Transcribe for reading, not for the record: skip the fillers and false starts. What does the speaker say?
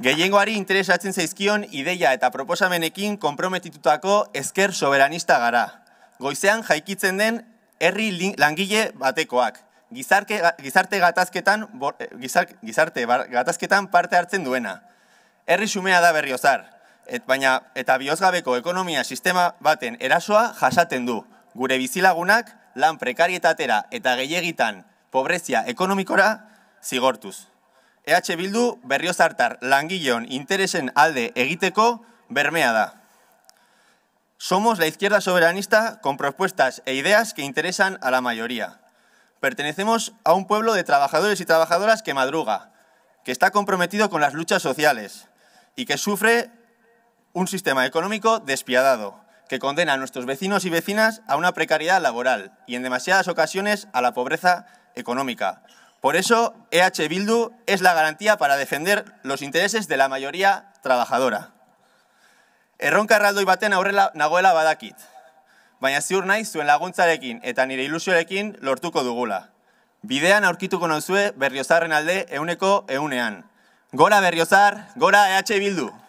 Gehiengoari interesatzen zaizkion ideia eta proposamenekin konprometitutako ezker soberanista gara. Goizean jaikitzen den herri langile batekoak. Gizarte gatazketan parte hartzen duena. Herri xumea da Berriozar, eta bihozgabeko ekonomia sistema baten erasoa jasaten du. Gure bizilagunak lan prekarietatera eta gehiegitan pobrezia ekonomikora zigortuz. EH Bildu Berriozartar langileon interesen alde egiteko bermea da. Somos la izquierda soberanista con propuestas e ideas que interesan a la mayoría. Pertenecemos a un pueblo de trabajadores y trabajadoras que madruga, que está comprometido con las luchas sociales y que sufre un sistema económico despiadado, que condena a nuestros vecinos y vecinas a una precariedad laboral y en demasiadas ocasiones a la pobreza económica. Por eso, EH Bildu es la garantía para defender los intereses de la mayoría trabajadora. Erronka erraldoi baten aurrela nagoela badakit, baina ziur naiz zuen laguntzarekin eta nire ilusiorekin lortuko dugula. Bidean aurkituko nauzue Berriozarren alde 100%. Gora Berriozar, gora EH Bildu!